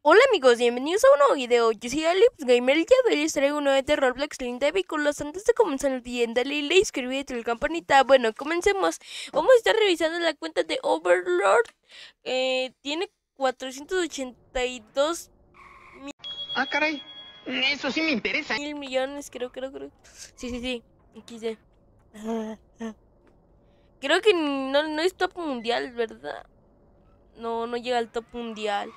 Hola amigos, bienvenidos a un nuevo video. Yo soy Aleps Gamer y ya les traigo uno de Roblox Link de vehículos. Antes de comenzar el video, dale y suscríbete a la campanita. Bueno, comencemos. Vamos a estar revisando la cuenta de Overlord. Tiene 482 mil... Ah, caray, eso sí me interesa. Mil millones, creo. Sí, aquí ya. Creo que no es top mundial, ¿verdad? No llega al top mundial.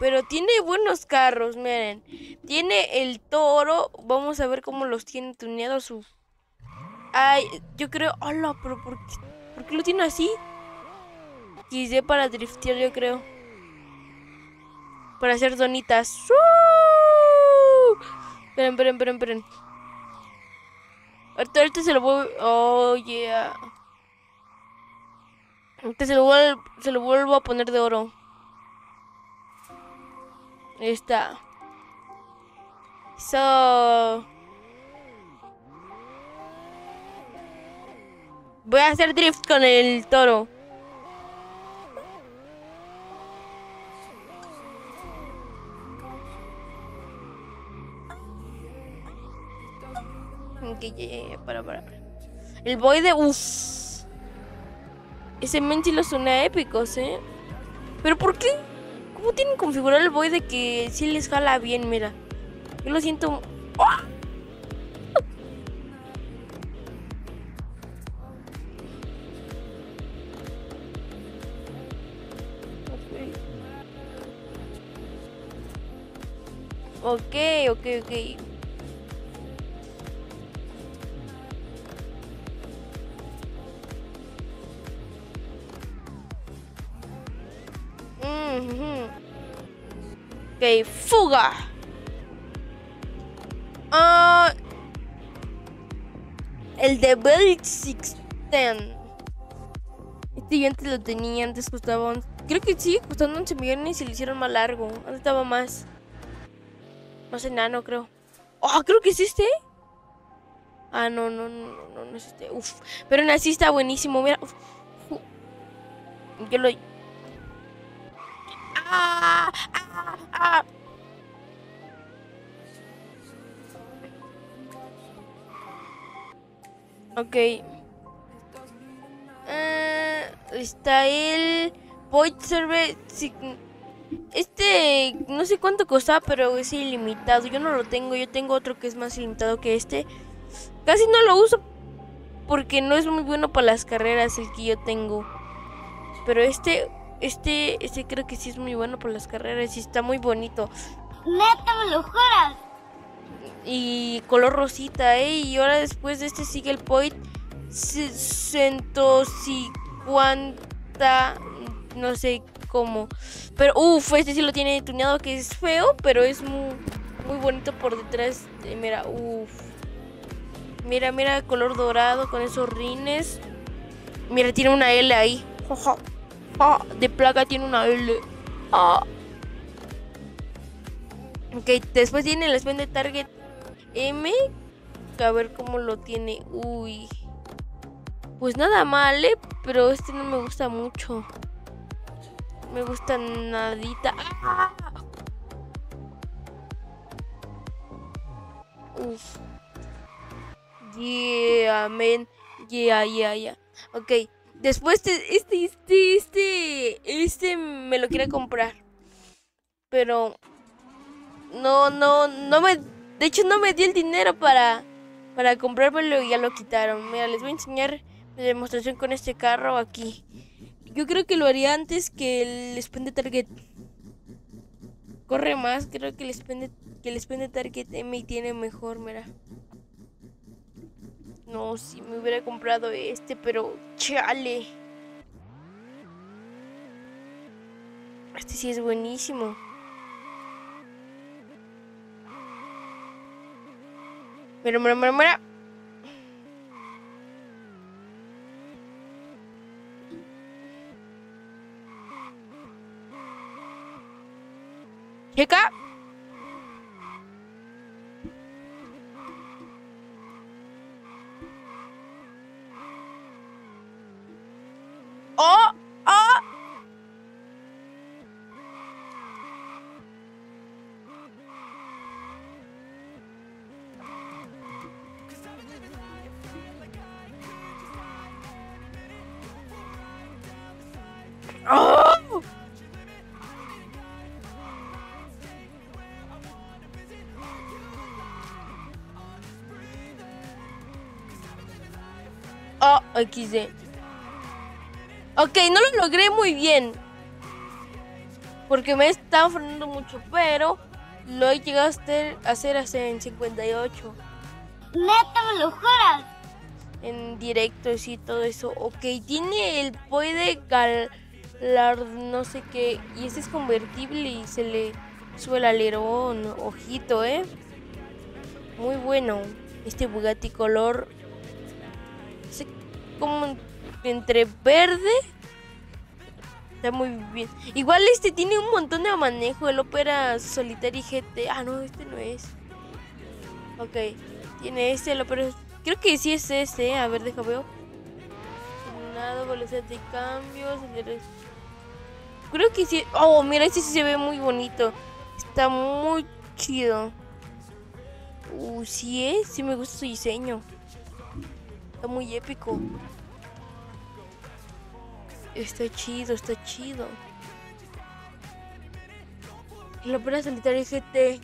Pero tiene buenos carros, miren. Tiene el Toro. Vamos a ver cómo los tiene tuneado su... Ay, yo creo... Hola, pero ¿por qué lo tiene así? Quise para driftear, yo creo. Para hacer donitas. Esperen. Ahorita se lo voy... Oh, yeah. Ahorita se lo vuelvo a poner de oro. Está. Voy a hacer drift con el Toro. Para. El boy de... Uff. Ese menchi lo suena épicos, ¿eh? ¿Pero por qué? ¿Cómo tienen configurado el boy de que sí les jala bien? Mira, yo lo siento. ¡Oh! Ok. Ok, fuga. El de Bell 610. Este yo antes lo tenía, antes costaba 11. Creo que sí, costando 11 millones y lo hicieron más largo. Antes estaba más. Más enano, creo. Oh, creo que es este. Ah, no es este. Uf. Pero en así está buenísimo, mira. Uf. Yo lo... Ok. Está el Point Server. Este no sé cuánto costaba, pero es ilimitado. Yo no lo tengo, yo tengo otro que es más ilimitado que este. Casi no lo uso porque no es muy bueno para las carreras el que yo tengo. Pero este creo que sí es muy bueno por las carreras y está muy bonito. ¡Neta, me lo juras! Y color rosita, ¿eh? Y ahora después de este sigue el Point 150, no sé cómo. Pero, uff, este sí lo tiene tuneado, que es feo, pero es muy bonito por detrás. Mira, uff. Mira, color dorado con esos rines. Mira, tiene una L ahí. Jojo. Ah, de placa tiene una L. Ah. Ok, después tiene el spend de Target M. A ver cómo lo tiene. Uy. Pues nada mal, ¿eh? Pero este no me gusta mucho. Me gusta nadita. Ah. Uf. Yeah, man. Yeah. Ok. Después este me lo quiere comprar. Pero no me... De hecho no me dio el dinero para comprármelo y ya lo quitaron. Mira, les voy a enseñar la demostración con este carro aquí. Yo creo que lo haría antes que el Spend Target. Corre más, creo que el Spend Target M tiene mejor, mira. No, si me hubiera comprado este, pero chale. Este sí es buenísimo. Mira. Checa. Oh, XD. Ok, no lo logré muy bien, porque me estaba frenando mucho, pero lo he llegado a hacer hasta en 58. ¡Neta, me lo juras! En directos y todo eso. Ok, tiene el puede no sé qué. Y este es convertible y se le sube el alerón. Ojito, ¿eh? Muy bueno. Este Bugatti color... como entre verde. Está muy bien. Igual este tiene un montón de manejo. El Opera Solitaire y GT. Ah, no, este no es. Ok. Tiene este, el Opera... Creo que sí es este, a ver, deja veo. Nada, velocidad de cambios. Creo que sí. Oh, mira, este sí se ve muy bonito. Está muy chido. Sí es, sí me gusta su diseño. Está muy épico. Está chido, está chido. El Opera Solitaire GT.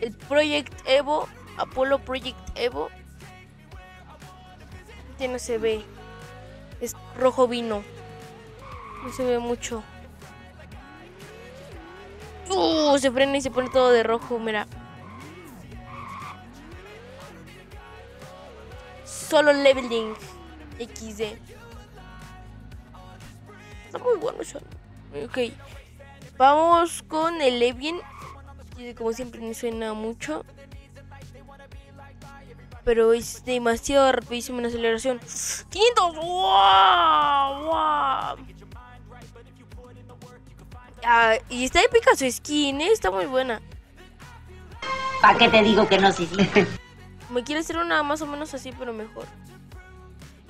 El Project Evo. Apollo Project Evo. No se ve, es rojo vino, no se ve mucho. Se frena y se pone todo de rojo. Mira, solo leveling XD, está muy bueno. Ok, vamos con el Levian. Como siempre no suena mucho, pero es demasiado rapidísimo en aceleración. ¡500! ¡Wow! ¡Wow! Ah, y está épica su skin, ¿eh? Está muy buena. ¿Para qué te digo que no, sí? Me quiere hacer una más o menos así, pero mejor.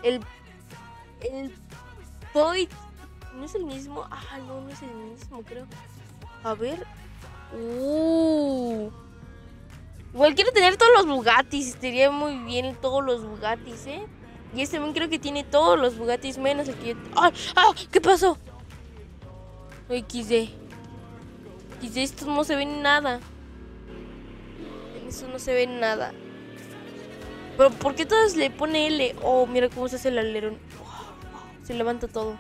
El Toy... ¿No es el mismo? Ah, no, no es el mismo, creo. A ver... Igual quiero tener todos los Bugattis, estaría muy bien todos los Bugattis, ¿eh? Y este también creo que tiene todos los Bugattis menos el que yo... ¡Ah! ¡Ah! ¿Qué pasó? XD. XD, estos no se ven nada. En eso no se ve nada. Pero ¿por qué todos le pone L? Oh, mira cómo se hace el alerón. Oh, se levanta todo.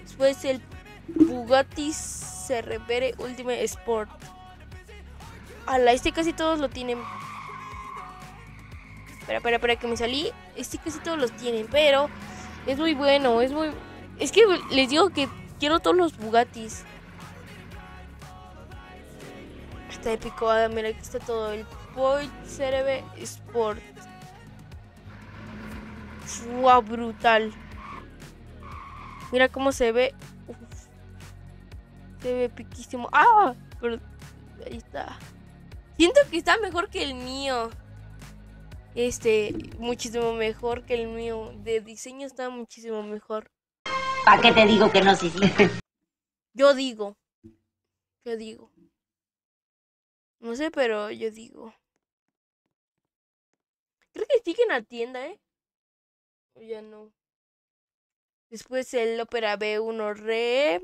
Después el Bugatti CRV Ultimate Sport. Ala, este casi todos lo tienen. Espera, que me salí. Este casi todos los tienen, pero es muy bueno, es muy... Es que les digo que quiero todos los Bugattis. Está épico, ah, mira, aquí está todo. El Point CRV Sport. ¡Wow! Brutal. Mira cómo se ve. Uf. Se ve piquísimo. ¡Ah! Pero ahí está. Siento que está mejor que el mío. Muchísimo mejor que el mío. De diseño está muchísimo mejor. ¿Para qué te digo que no, sí? Yo digo. No sé, pero yo digo. Creo que sigue en la tienda, ¿eh? O ya no. Después el Opera B1 Re.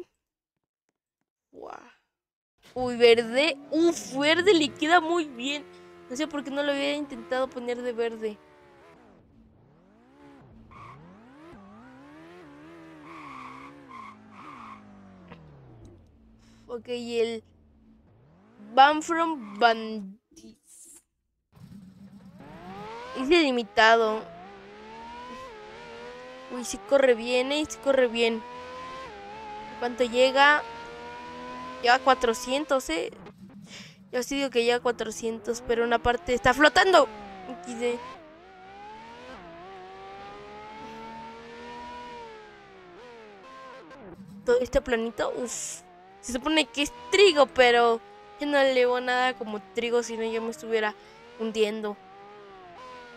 Guau. Uy, verde. Uf, verde le queda muy bien. No sé por qué no lo había intentado poner de verde. Ok, y el... Van From Bandits. Es delimitado. Uy, sí corre bien, sí corre bien. ¿Cuánto llega? Ya 400, ¿eh? Yo sí digo que ya 400, pero una parte está flotando. XD. Todo este planito, uff. Se supone que es trigo, pero yo no le veo nada como trigo, si no ya me estuviera hundiendo.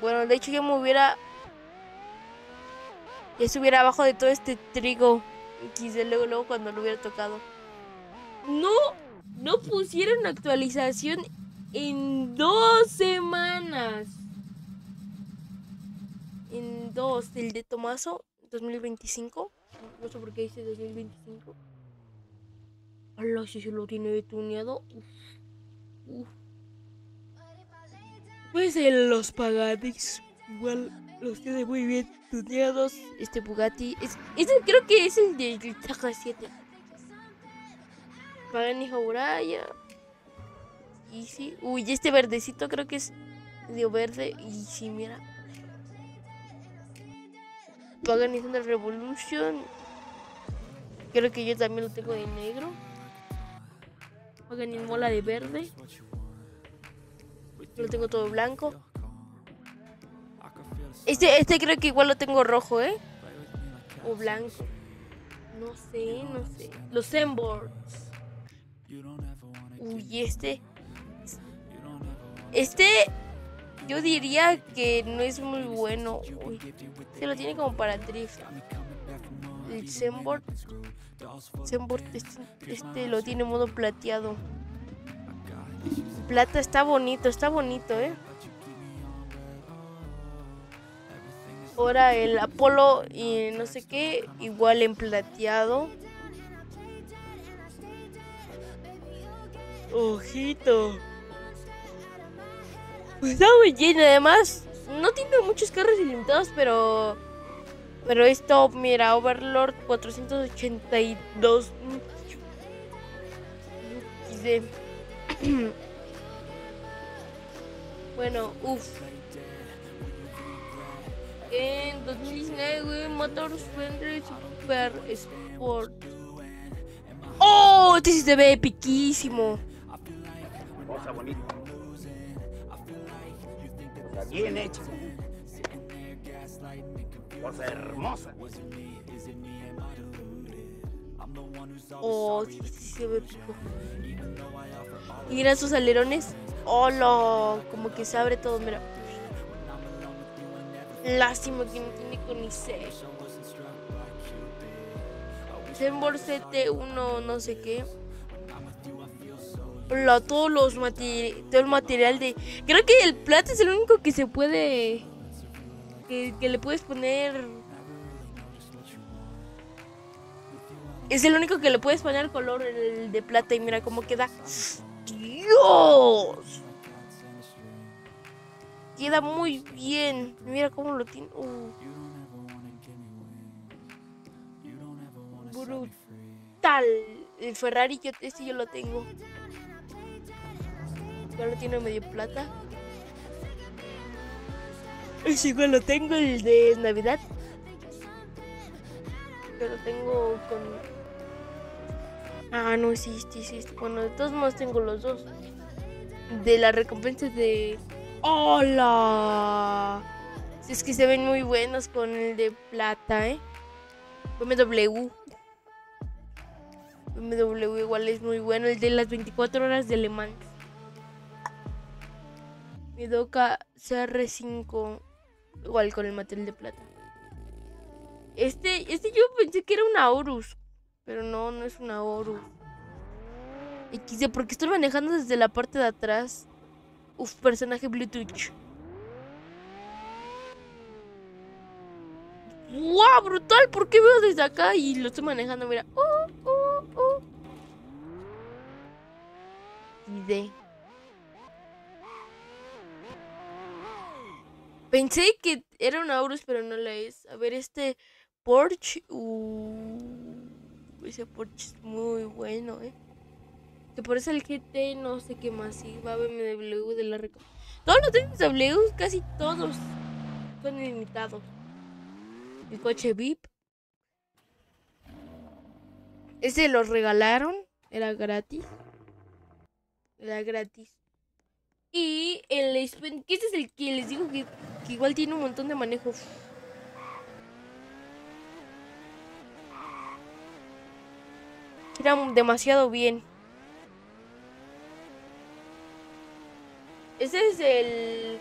Bueno, de hecho ya me hubiera... Ya estuviera abajo de todo este trigo. XD, luego cuando lo hubiera tocado. No pusieron actualización en 2 semanas. En 2, el de Tomaso 2025. No sé por qué dice 2025. Hola, si se lo tiene tuneado. Pues en los Paganis. Igual los tiene muy bien tuneados. Este Bugatti creo que es el del Taja 7. Pagani Jauraya. Y sí, uy, este verdecito creo que es de verde. Y sí, mira, Pagani es una Revolution. Creo que yo también lo tengo de negro. Pagani mola de verde. Lo tengo todo blanco. Este creo que igual lo tengo rojo, ¿eh? O blanco. No sé, no sé. Los Zenboards. Uy, este yo diría que no es muy bueno. Uy, se lo tiene como para drift. El Zenboard este lo tiene en modo plateado. Plata está bonito, ¿eh? Ahora el Apolo y no sé qué, igual en plateado. Ojito. Pues está muy lleno, además. No tiene muchos carros ilimitados, pero esto, mira, Overlord 482. Bueno, uff. En 2019, Motor Spender Super Sport. ¡Oh! Este sí se ve epiquísimo. Cosa bonita. Cosa bien hecha. Cosa hermosa. Oh, sí, sí se ve pico. Y mira sus alerones. Oh, lo, como que se abre todo, mira. Lástima que no tiene conice. Zenboard CT1 no sé qué. Todo el material de... Creo que el plata es el único que se puede... Que le puedes poner... Es el único que le puedes poner el color, el de plata, y mira cómo queda. ¡Dios! Queda muy bien. Mira cómo lo tiene. Brutal. El Ferrari, este yo lo tengo. Igual lo tiene medio plata. Ese igual lo tengo, el de Navidad. Yo lo tengo con... Ah, no, sí. Bueno, de todos modos tengo los dos. De las recompensas de... ¡Hola! Es que se ven muy buenos con el de plata, ¿eh? BMW. BMW igual es muy bueno. El de las 24 horas de Le Mans. Midoka CR5. Igual con el material de plata. Este yo pensé que era una Horus. Pero no, no es una Horus. XD, porque estoy manejando desde la parte de atrás. Uf, personaje Bluetooth. ¡Wow! Brutal, ¿por qué veo desde acá? Y lo estoy manejando, mira. Y de... Pensé que era una Aurus, pero no la es. A ver, este Porsche. Ese Porsche es muy bueno, ¿eh? Que por eso el GT no sé qué más. Sí, va a BMW de la Reco. Todos los BMW, casi todos, son ilimitados. El coche VIP. Ese lo regalaron. Era gratis. Y el Spend, que este es el que les digo que igual tiene un montón de manejo. Era demasiado bien. Ese es el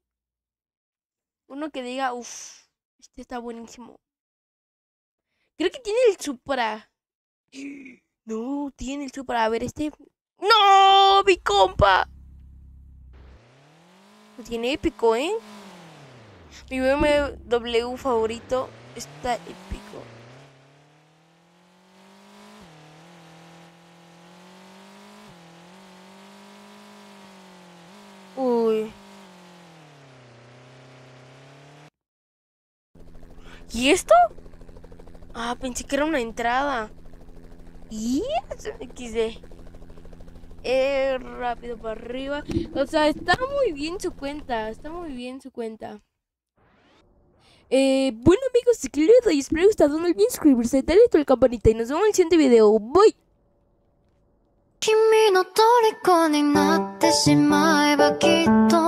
Uno que diga, uff, este está buenísimo. Creo que tiene el Supra. No, tiene el Supra. A ver, este. ¡No, mi compa! Lo tiene épico, Mi BMW favorito está épico. Uy. ¿Y esto? Ah, pensé que era una entrada. Y eso me quise. Rápido para arriba. O sea, está muy bien su cuenta. Bueno amigos, si les doy, espero que os haya gustado, suscribirse, darle a la campanita y nos vemos en el siguiente video. Bye. 君の虜になってしまえばきっと